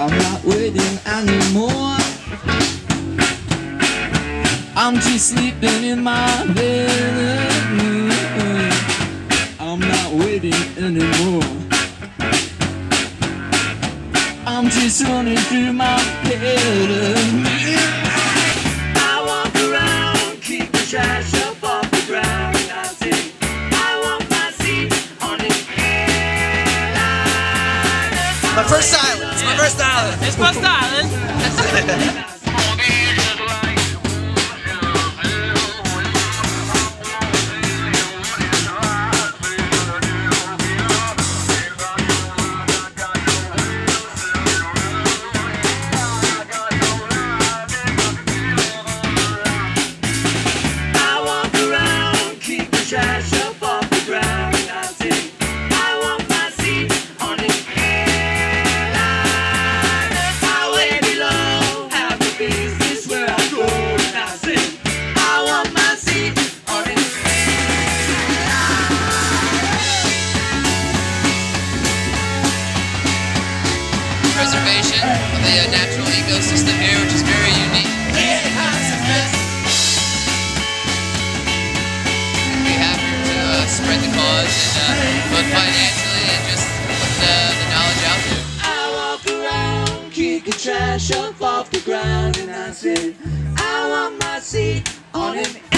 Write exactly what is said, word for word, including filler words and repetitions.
I'm not waiting anymore. I'm just sleeping in my bed. I'm not waiting anymore. I'm just running through my head. My first island. It's my first island. It's my first island. I walk around, keep the trash up off the ground. I think I want my seat on it. Preservation of the uh, natural ecosystem here, which is very unique. We'd be happy to uh, spread the cause and uh, both financially and just put the, the knowledge out there. I walk around, kick the trash up off the ground, and I say, I want my seat on it.